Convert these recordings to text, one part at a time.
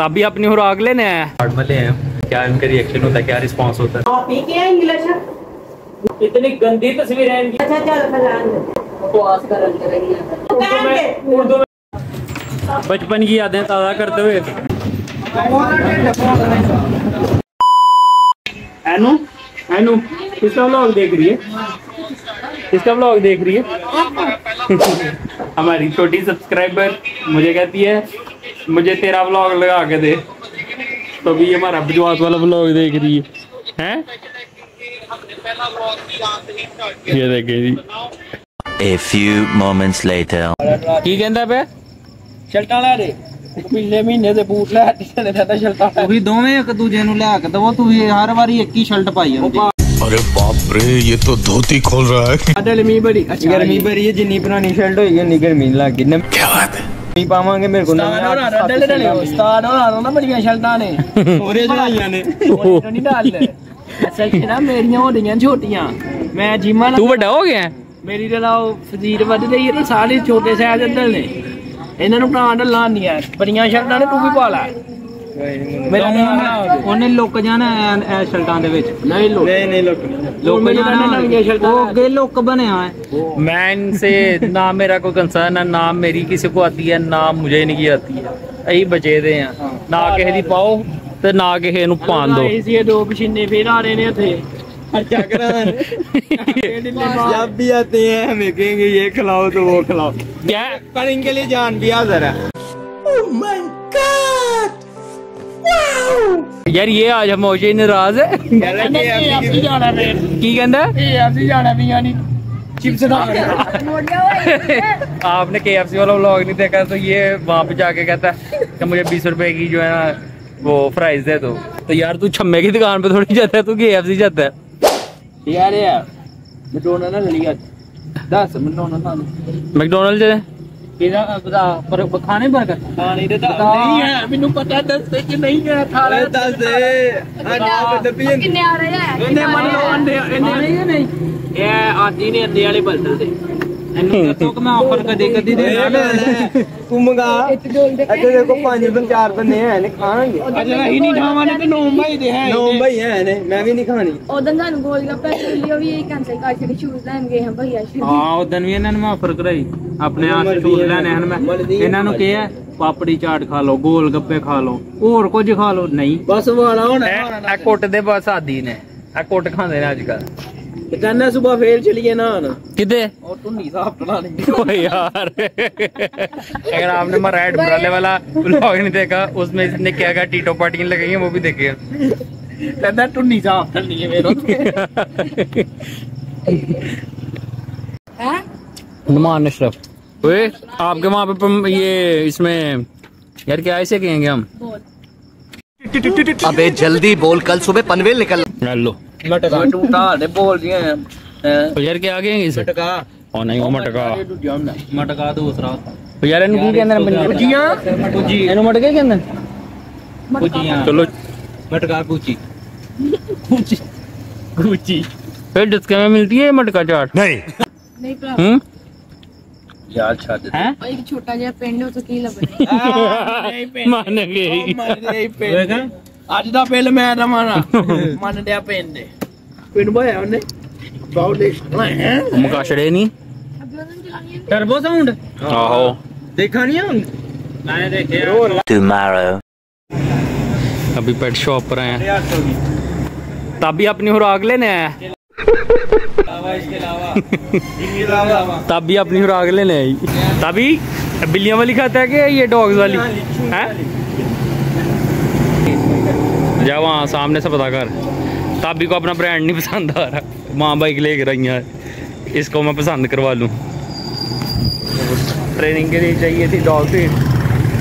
तभी अपनी हुराग लेने आया। क्या इनका रिएक्शन होता है, क्या रिस्पॉन्स होता है? इतनी गंदी तस्वीरें हैं इनकी। अच्छा चल बचपन की यादें ताज़ा करते हुए। एनु एनु किसका व्लॉग देख रही है? किसका व्लॉग देख रही है? हमारी छोटी सब्सक्राइबर मुझे कहती है मुझे तेरा व्लॉग लगा के दे, तो भी हमारा बजवास वाला व्लॉग देख रही है, हैं? ये देखे जी। A few moments later. की कहता पे? शर्टां ला दे। पिछले महीने से बूट ला टीशर्ट ला शर्टां। तू ही दोवें एक दूजे नु ला के दवो, तू ही हर बारी एक ही शर्ट पाई होंदी। अरे बाप रे, ये तो धोती खोल रहा है। गर्मी बड़ी, अच्छा गर्मी बड़ी है, जिन्नी पुरानी शर्ट होगी उन्नी गर्मी लागी। क्या बात है? नहीं पावांगे मेरे को ना। उस्ताद और आनो ना बड़ियां शर्टां ने। ओरे जड़ाइयां ने। ओरे नहीं डाल ले। असल में ना मेरियां हो रही हैं छोटियां। मैं जिम्मा तू बड़ा हो गया है। मेरी जरा फजीर बढ़ रही है, सारे छोटे साइज डल ने। इन्होंने प्राण ढला नहीं है, बड़िया शर्टा ने तू भी पा ला। उन्हें लुक जाना है शर्टा दे विच। नहीं लुक, नहीं लुक, लुक में जाना है शर्टा। वो गे लुक बनया है। मैं इनसे ना मेरा कोई कंसर्न है, ना मेरी किसी को आती है, ना मुझे इनकी आती है। यही बचे दे हैं, ना किसी दी पाओ ते ना किसी नु पान दो। इसी दो पसीने फिर आ रहे ने थे। अच्छा जब भी आते हैं हमें कहेंगे ये खिलाओ तो वो खिलाओ, क्या पर इनके लिए जान भी हाजिर है। ओह माय गॉड यार, ये आज हम होशे नाराज है। केएफसी जाना है। की कहंदा? केएफसी जाना भी यानी चिप्स ना। आपने केएफसी वाला व्लॉग नहीं देखा, तो ये वहां पे जाके कहता है कि मुझे 20 रुपए की जो है ना वो फ्राइज दे दो। तो यार तू छम्मे की दुकान पे थोड़ी जाता है, तू केएफसी जाता है यार। मैकडोनल्ड ना लिया 10 मैकडोनल्ड ना मैकडोनल्ड जे केदा बता पर खाने पर खाने दे नहीं है। मेनू पता 10 से कि नहीं है, खाले 10 दे कितने आ रहे हैं। इन्हें मन लो अंडे नहीं नहीं ये आजी ने अंडे वाले बल्दर दे इनको तो मैं ऑफर कर दे कदी दे तू मंगा। अच्छा देखो 5 दिन 4 बने हैं ने खाएंगे। अच्छा ही नहीं खावाने तो नौ भाई है ने मैं भी नहीं खानी। ओदन दान गोलगप्पे लियो भी कैंसिल कर के शूज लेन गए हैं भैया। हां ओदन भी इन्होंने मैं ऑफर कराई अपने हाथ शूज लेने हैं। मैं इन्होंने कहा पापड़ी चाट खा लो, गोलगप्पे खा लो, और कुछ खा लो। नहीं बस वाला होना है कोट दे बस आदी ने आ कोट खांदे ने आजकल। इतना सुबह फेल चलिए ना किधे और तू नहीं साफ नहीं यार। अगर आपने हमारा रेड ब्राले वाला व्लॉग नहीं देखा, उसमें इसने क्या क्या टीटो पार्टियां लगाई हैं वो भी देखिए। कहना तू नहीं साफ नहीं है मेरे हैं। नुमान अशरफ ओए आपके वहां पे ये इसमें यार क्या ऐसे कहेंगे हम? अबे जल्दी बोल, कल सुबह पनवेल निकल। हेलो मटका टूटा दे बोल रही हैं तो यार क्या आगे हैं मटका। ओ नहीं वो मटका दूसरा तो यार इनको की कहंदे ने पूजियां पूजी इनको मटके कहंदे ने पूजियां। चलो मटका पूजी पूजी पूजी फिर डिस्क में मिलती है मटका चाट। नहीं नहीं हम यार छाड़ दे एक छोटा सा पेंड हो तो की लबे माने गई होएगा। आज दा पेल मैं रवाना मन दे पेन दे पेन भाई ने बाउलेश है मुकाशड़े नहीं टर्बो साउंड आहो देखा नहीं हम मैंने देखे टुमारो। अभी पेट शॉप पर आए हैं, तभी अपनी हुराग लेने आया। तभी अपनी हुराग लेने आई। तभी बिल्लियां वाली खाता है कि ये डॉग्स वाली है? जा वहाँ सामने से पता कर। ताबी को अपना ब्रांड नहीं पसंद आ रहा, माँ बाइक ले कर आई है, इसको मैं पसंद करवा लूँ। ट्रेनिंग के लिए चाहिए थी डॉग सीट,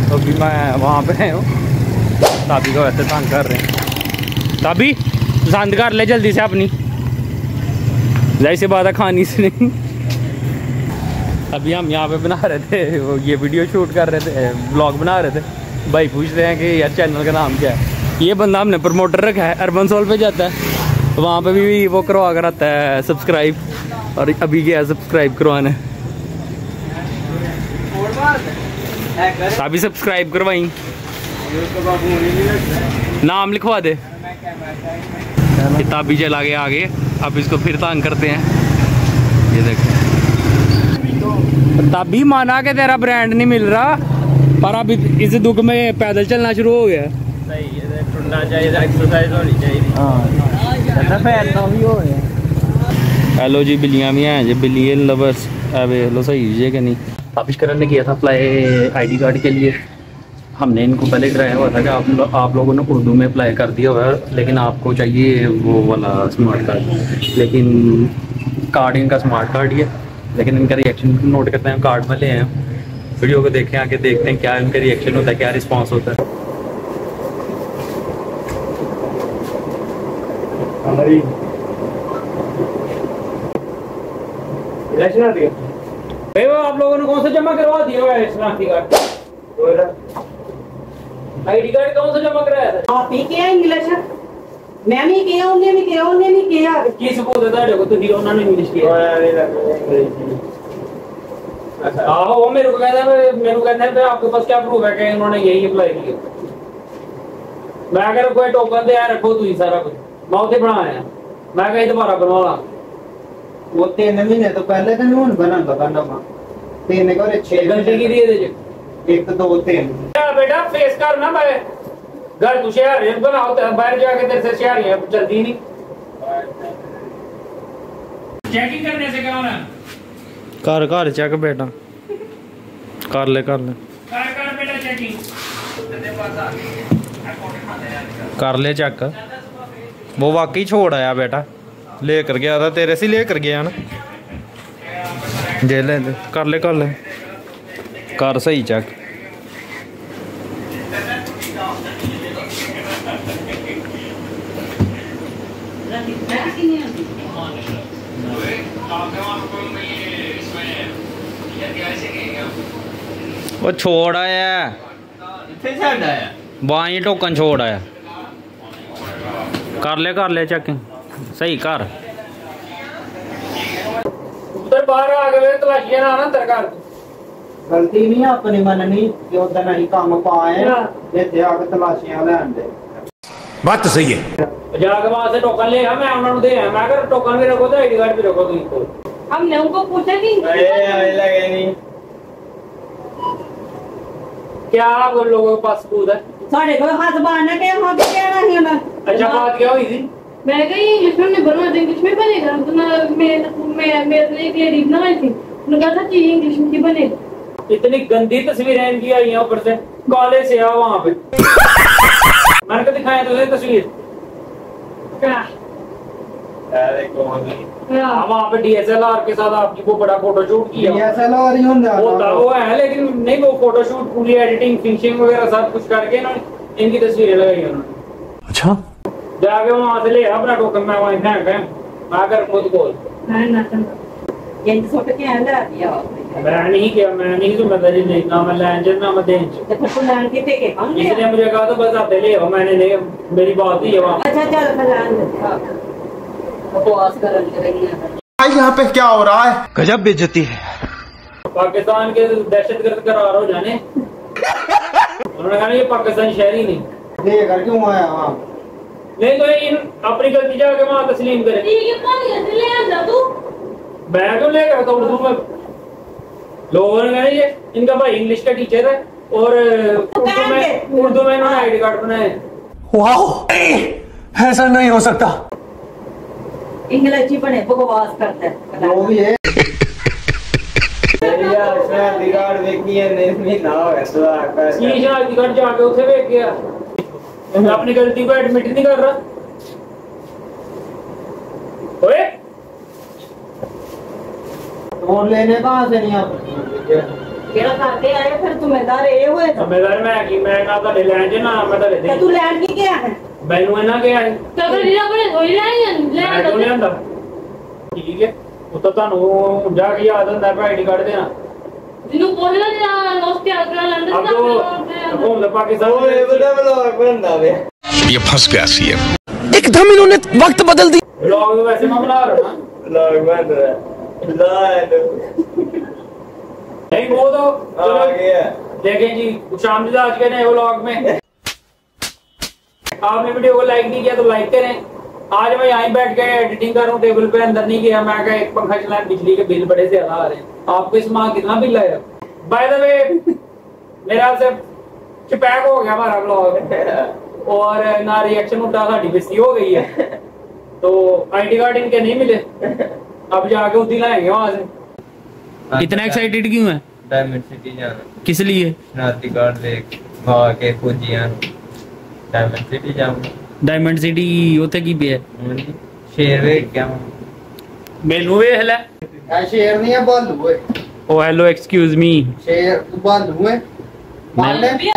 तो भी मैं वहाँ पे हूँ। ताबी को वैसे तंग कर रहे हैं। ताबी पसंद कर ले जल्दी से अपनी, जाहिर सी बात है खानी से नहीं। अभी हम यहाँ पे बना रहे थे वो ये वीडियो शूट कर रहे थे, ब्लॉग बना रहे थे। भाई पूछ रहे हैं कि यार चैनल का नाम क्या है। ये बंदा हमने प्रमोटर रखा है, अर्बन सोल पे जाता है, वहाँ पे भी वो करवा कर आता है सब्सक्राइब। और अभी क्या सब्सक्राइब करवाने अभी सब्सक्राइब करवाई नाम लिखवा दे। किताबी जला गया आगे, अब इसको फिर तंग करते हैं। ये देखो, तभी माना कि तेरा ब्रांड नहीं मिल रहा, पर अब इस दुख में पैदल चलना शुरू हो गया। सही है, ठंडा चाहिए, एक्सरसाइज होनी चाहिए। हेलो जी, बिल्लियाँ भी हैं जी, बिलियन लवर्स। अबे हेलो, सही है कि नहीं। तापिश करन ने किया था अप्लाई आईडी कार्ड के लिए। हमने इनको पहले कराया हुआ था कि आप लोगों ने उर्दू में अप्लाई कर दिया हुआ है, लेकिन आपको चाहिए वो वाला स्मार्ट कार्ड। लेकिन कार्ड इनका स्मार्ट कार्ड ही है, लेकिन इनका रिएक्शन नोट करते हैं। कार्ड में ले आए, वीडियो को देखें, आके देखते हैं क्या इनका रिएक्शन होता है, क्या रिस्पॉन्स होता है। आप लोगों ने कौन सा जमा करवा दिया हुआ है शनाख्ती कार्ड? आईडी कार्ड कौन सा जमा कराया था? आप ही किया इंग्लिश? मैं नहीं किया, उन्हें भी किया, उन्हें नहीं किया। की सबूत है तेरे को? तो नहीं, उन्होंने इंग्लिश किया। अच्छा आओ, वो मेरे को कहता है आपके पास क्या प्रूफ है कि उन्होंने यही अप्लाई किया? मैं अगर कोई टोकन दे यार, रखो तू ही सारा कुछ। मैं उसे बनाया, मैं कहीं दोबारा बनवा। वो 3 महीने तो पहले था नून बना बना मां तेने को 6 घंटे की दिए दे। एक 2 3 बेटा फेस कर ना भाई, घर तू शहर में बना होता है, बाहर जाके तेरे से शहर है जल्दी नहीं। चेकिंग करने से कौन है? कर चेक बेटा, कर ले बेटा चेकिंग, तेरे पास आ गई, कर ले चेक। वो वाकई छोड़ आया बेटा, लेकर गया था तेरे से, लेकर गया ना जेल। कर ले सही चेक। वो छोड़ आया, बाई टोकन छोड़ आया। कर ले चेक सही कर। उधर बाहर आ गए तलाशियां ना अंदर कर। गलती नहीं अपनी मननी जो उधर नहीं काम पाए देते आके तलाशियां लेन दे। बात तो सही है। जाके वहां से टोकन ले आ, मैं उन्होंने दे आ। मैं अगर टोकन भी रखो तो आईडी कार्ड भी रखो तुम को। हमने उनको पूछा नहीं। अरे लगे नहीं। क्या आप लोगों के पास सबूत है? साढ़े को हाथ बांधना के हम भी कहना है ना। अच्छा बात क्या हुई थी? मैं गई इंग्लिश में बनवा दे, इंग्लिश में बनेगा। तो मैं एक लेडी बनाई थी, उन्होंने कहा था कि इंग्लिश में बनेगा। इतनी गंदी तस्वीरें इनकी आई हैं ऊपर से, कॉलेज से आओ वहाँ पे। मैंने कहा दिखाया तुझे तस्वीर क्या? हम वहाँ पे DSLR के साथ आपकी वो बड़ा फोटोशूट किया। DSLR वो है, लेकिन नहीं वो फोटोशूट पूरी एडिटिंग फिनिशिंग वगैरह सब कुछ करके ना इनकी तस्वीरें लगाई उन्होंने। अच्छा जाके वहाँ से ले अपना टोकन। मैं वहीं आकर खुद बोल इसलिए मुझे कहा था बस आप ले आओ। मैंने ले, मेरी बात ही है वहाँ। अच्छा चल, यहाँ पे क्या हो रहा है? गजब बेइज्जती है। पाकिस्तान के दहशतगर्द करार हो जाने। उन्होंने कहा ये पाकिस्तान शहरी नहीं। लेकर क्यों आया वहाँ? नहीं तो इन अपनी गलती जाके वहाँ तस्लीम करें। मैं तो ले गया था उर्दू में। लोगों ने कहा ये इनका भाई इंग्लिश का टीचर है और उर्दू में इन्होंने आईडी कार्ड बनाए। वाह, ऐसा नहीं हो सकता। इंग्लिश ही बने बकवास करते हैं वो भी है। आईडी कार्ड देखनी है नहीं ना ऐसा की आईडी कार्ड जाके उसे देख गया। अपनी गलती को एडमिट नहीं कर रहा। ओए तो लेने कहां से? नहीं आप केड़ा करते आए फिर तुम्हेदार ए होए? तुम्हेदार मैं कि मैं ना तो लैंड ना मैं तो दे। तू लैंड की क्या है? बैनू ना क्या है? तो कर लिया बड़े होई लैंड लैंड तो लेंदा। ठीक है, वो तो तानू जाके याद अंदर पे आईडी कार्ड देना। दिनों बोलना नोस्ते आगरा लंदन का कौन है? पाकिस्तान वो डेवलपर बंदा है। ये फंस गया सीएम, एकदम इन्होंने वक्त बदल दी। ब्लॉग में वैसे मामला आ रहा है, ब्लॉग बंद है लाइन नहीं वो तो आ गया। देखें जी शाम आज के नए ब्लॉग में आपने वीडियो को लाइक नहीं किया तो लाइक करें। आज मैं यहीं बैठ के एडिटिंग कर रहा हूँ, टेबल पे अंदर नहीं गया। मैं एक पंखा चला, बिजली के बिल बड़े ज्यादा आ रहे हैं। आपको इस माह कितना बिल आया? बाय द वे मेरा चपैक हो गया हमारा ब्लॉग और ना रिएक्शन उठा, साड़ी बेस्ती हो गई है। तो आईडी कार्ड इनके नहीं मिले, अब जाके उसी लाएंगे वहां से। इतना एक्साइटेड क्यों है? डायमंड सिटी जाना। किस लिए? शनाती कार्ड देख वहां के पूंजियां डायमंड सिटी जाऊंगा। डायमंड सिटी होते की पे है? शेर वे क्या मेनू वे हला है? शेर नहीं है, बालू है। ओ हेलो एक्सक्यूज मी, शेर बालू है। माने के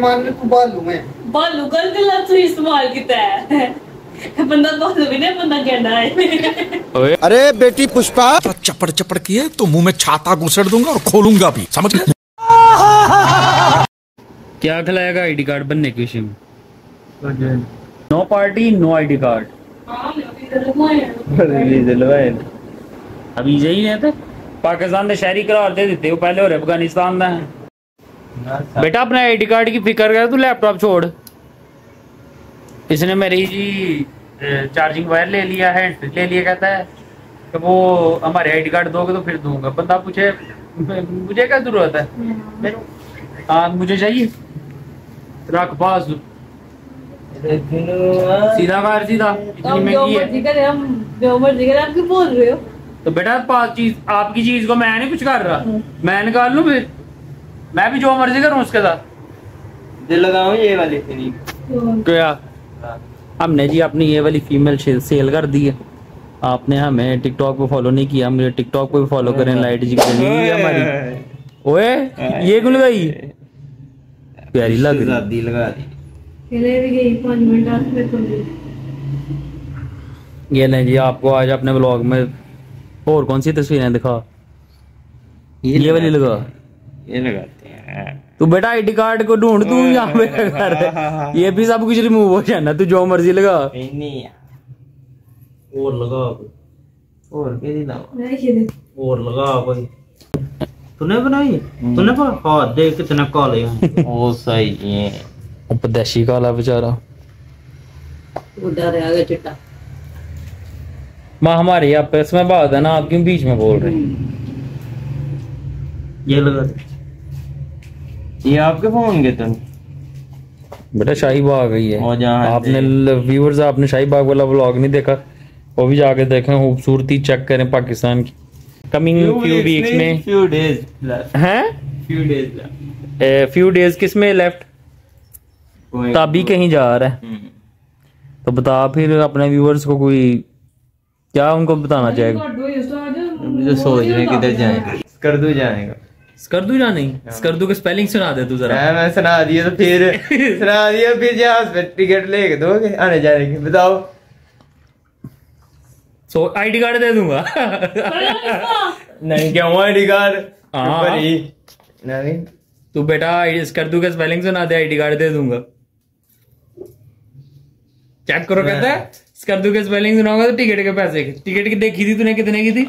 माने तू बालू है, बालू गलत से इस्तेमाल किया है। बंदा बंदा कहना है। अरे बेटी पुष्पा, तो चपड़ चपड़ किए तो मुंह में छाता घुसेड़ दूंगा और खोलूंगा भी, समझ गए? क्या खिलाएगा आईडी कार्ड बनने के विषय में? No party no ID card. अभी यही है पाकिस्तान के शहरी करार दे देते हो पहले, और अफगानिस्तान का है। बेटा अपने आईडी कार्ड की फिक्र कर, तू लैपटॉप छोड़। इसने मेरी चार्जिंग वायर ले लिया है, हैंड ले लिया। कहता है कि वो हमारे आईडी कार्ड दोगे तो फिर दूंगा। बंदा पूछे मुझे क्या जरूरत है? हाँ मुझे चाहिए, रख पास सीधा कार सीधा। इतनी महंगी है, हम बोल रहे हो तो बेटा पास चीज आपकी चीज को मैं नहीं कुछ कर रहा, मैं निकाल लूँ फिर, मैं भी जो मर्जी करूँ उसके साथ लगाऊ। ये वाली क्या हमने जी अपनी ये वाली फीमेल सेल कर दी है। आपने हमें टिकटॉक पे फॉलो नहीं किया, मुझे टिकटॉक पे भी फॉलो करें। लाइट जी हमारी ओए ये क्यों लगाई? प्यारी लग रही लगा दी। ये नहीं जी आपको आज अपने ब्लॉग में और कौन सी तस्वीरें दिखा? ये वाली लगा, ये लगाते हैं। तू बेटा आईडी कार्ड को ढूंढ, तू यहाँ पे कर रहे। ये भी सब कुछ रिमूव हो जाना, तू जो मर्जी लगा। नहीं और लगा और लगा कोई। तूने बनाई, तूने हाथ देख कितना काले हैं। वो सही है, उपदेशी काला बेचारा, चिट्टा। माँ हमारे आपस में बात है ना, आप क्यों बीच में बोल रहे हैं? ये लगा ये आपके फोन के तो बेटा शाहीबाग गई है। आपने व्यूअर्स आपने शाहीबाग वाला व्लॉग नहीं देखा, वो भी जाके देखें, खूबसूरती चेक करें पाकिस्तान की। कमिंग फ्यू वीक्स में फ्यू डेज हैं, फ्यू डेज किस में लेफ्ट ताबी कहीं जा रहा है तो बता फिर अपने व्यूअर्स को, कोई क्या उनको बताना चाहेगा? सोच रहे किधर जाएंगे? स्कर्दू जाएगा। स्कर्दू जाने? स्कर्दू के स्पेलिंग सुना दे तू जरा। मैं सुना दिया तो फिर सुना दिया, फिर जहाज पे टिकट लेके दोगे आने जाने की? बताओ। सो आईडी कार्ड दे दूंगा। नहीं क्या आईडी कार्ड? नहीं तू बेटा स्कर्दू के स्पेलिंग सुना दे, आईडी कार्ड दे दूंगा। चेक करो, कहता है स्कर्दू के स्पेलिंग सुनाऊंगा तो टिकट के पैसे। टिकट की देखी थी तूने कितने की थी?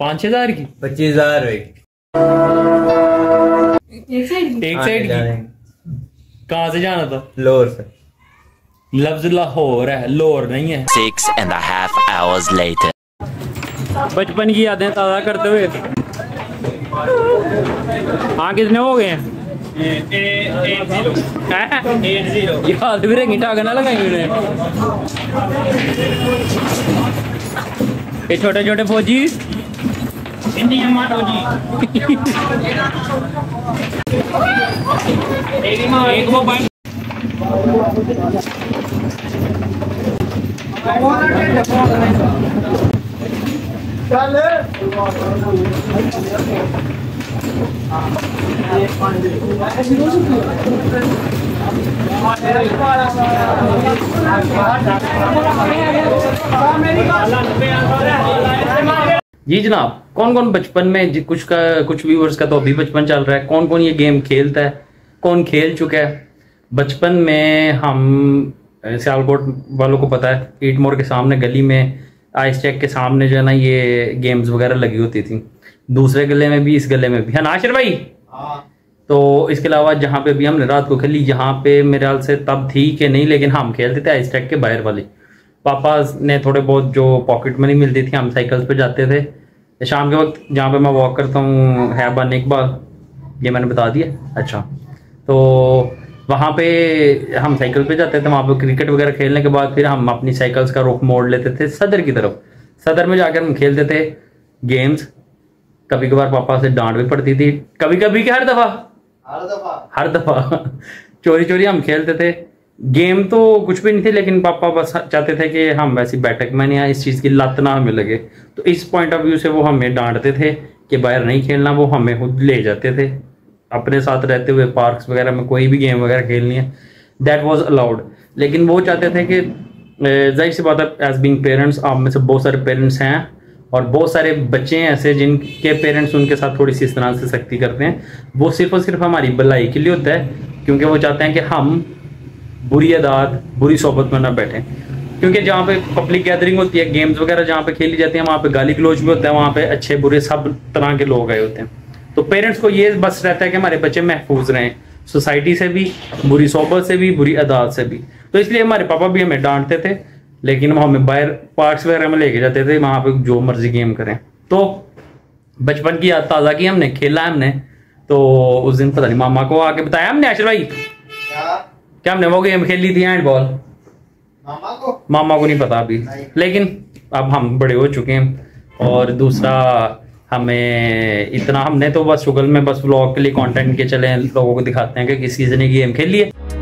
5,000 की? 25,000 एक साइड की। कहाँ से जाना था? लोर से। लफ्ज लाहौर है, लोर नहीं है। 6.5 hours later बचपन की यादें ताज़ा करते हुए। हाँ कितने हो गए हैं? 8-0 याद भी रहेंगी, टाँग ना लगाएंगे। ये छोटे छोटे फौजी एक मोबाइल जी जनाब। कौन कौन बचपन में, कुछ व्यूअर्स का तो अभी बचपन चल रहा है, कौन कौन ये गेम खेलता है, कौन खेल चुका है बचपन में? हम सियालकोट वालों को पता है, ईट मोड़ के सामने गली में आइस चेक के सामने जो है ना ये गेम्स वगैरह लगी होती थी। दूसरे गले में भी, इस गले में भी है ना आशिर भाई? तो इसके अलावा जहाँ पे भी हमने रात को खेली, यहाँ पे मेरे ख्याल से तब थी कि नहीं, लेकिन हम खेलते थे आइस ट्रैक के बाहर वाली। पापा ने थोड़े बहुत जो पॉकेट मनी मिलती थी, हम साइकिल्स पे जाते थे शाम के वक्त। जहाँ पे मैं वॉक करता हूँ हैबान इकबाल, ये मैंने बता दिया। अच्छा, तो वहाँ पे हम साइकिल पे जाते थे, वहाँ पे क्रिकेट वगैरह खेलने के बाद फिर हम अपनी साइकिल्स का रुख मोड़ लेते थे सदर की तरफ। सदर में जाकर हम खेलते थे गेम्स। कभी कभार पापा से डांट भी पड़ती थी, कभी कभी क्या हर दफ़ा चोरी चोरी हम खेलते थे। गेम तो कुछ भी नहीं थी, लेकिन पापा बस चाहते थे कि हम वैसी बैठक में नहीं आए, इस चीज़ की लत ना हमें लगे। तो इस पॉइंट ऑफ व्यू से वो हमें डांटते थे कि बाहर नहीं खेलना, वो हमें खुद ले जाते थे अपने साथ रहते हुए पार्क्स वगैरह में। कोई भी गेम वगैरह खेलनी है दैट वाज अलाउड, लेकिन वो चाहते थे कि जाहिर सी बात है, एज बीइंग पेरेंट्स, आप में से बहुत सारे पेरेंट्स हैं और बहुत सारे बच्चे हैं ऐसे जिनके पेरेंट्स उनके साथ थोड़ी सी इस तरह से सख्ती करते हैं। वो सिर्फ और सिर्फ हमारी भलाई के लिए होता है, क्योंकि वो चाहते हैं कि हम बुरी आदत, बुरी सोहबत में ना बैठें। क्योंकि जहाँ पे पब्लिक गैदरिंग होती है, गेम्स वगैरह जहाँ पे खेली जाती है, वहाँ पे गाली गलौज भी होता है, वहाँ पे अच्छे बुरे सब तरह के लोग आए होते हैं। तो पेरेंट्स को ये बस रहता है कि हमारे बच्चे महफूज रहें सोसाइटी से भी, बुरी सोहबत से भी, बुरी आदत से भी। तो इसलिए हमारे पापा भी हमें डांटते थे, लेकिन वो हमें बाहर पार्क्स वगैरह में लेके जाते थे, वहाँ पे जो मर्जी गेम करें। तो बचपन की याद ताज़ा की हमने, खेला हमने। तो उस दिन पता नहीं मामा को आके बताया हमने, आशिर भाई क्या हमने वो गेम खेली थी हैंडबॉल। मामा को नहीं पता अभी, लेकिन अब हम बड़े हो चुके हैं। और दूसरा हमें इतना, हमने तो बस शुगल में बस व्लॉग के लिए कंटेंट के चले लोगों को दिखाते हैं कि किसी ने गेम खेली है।